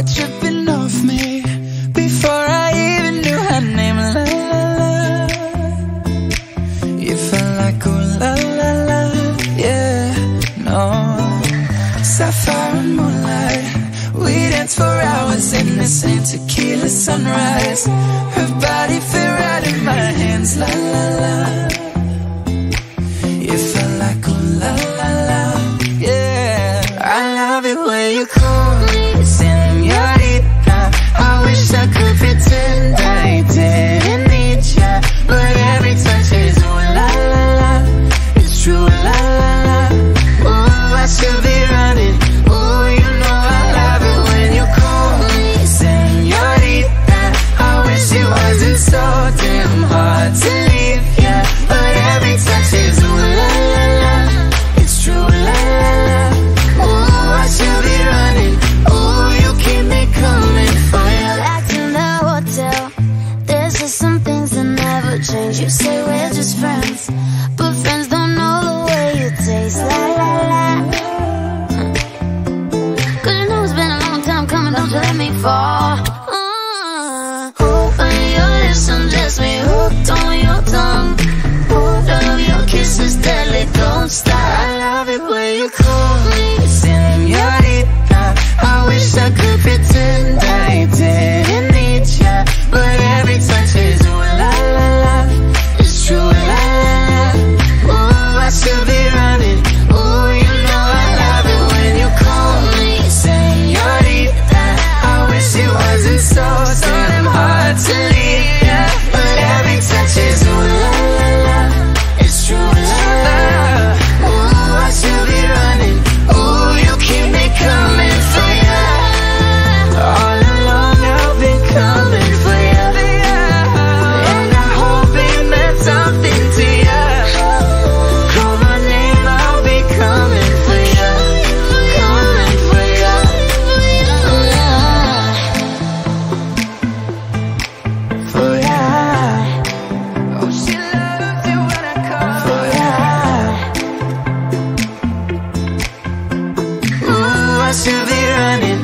are tripping off me before I even knew her name. La la la, you felt like ooh la la la, yeah, no. Sapphire and moonlight, we danced for hours in the same tequila sunrise. Her body fit right in my hands, la la la. You're cool, senorita. I wish I could pretend I didn't need ya, but every touch is ooh la la la. It's true, la la la. Ooh, I should be running. Ooh, you know I love it when you're cool, senorita. I wish it wasn't so damn hard to leave ya, but every touch is ooh la la la. It's true, la la la. Ooh, I should be running. Ooh, you keep me coming for you. Locked in the hotel, there's just some things that never change. You say we're just friends, but friends don't know the way you taste. La la la. Cause you know it's been a long time coming, don't you let me fall. Open your lips and dress me hooked on your tongue. Ooh, love your kisses deadly, don't stop. I love it when you call me, senorita. I wish I could pretend I didn't need ya, but every touch is ooh la la la. It's true, la la la. Ooh, I should be running. Ooh, you know I love it when you call me, senorita. I wish it wasn't so damn hard to leave ya, but every touch is ooh la la la. It's true, la la la. Ooh, I should be running. Ooh, you keep me coming for ya. All along I've been coming for ya, and I hope it meant something to ya. Call my name, I'll be coming for ya, coming for ya. For ya, for ya. Oh, she loves it when I call for ya. Ooh, I should be running.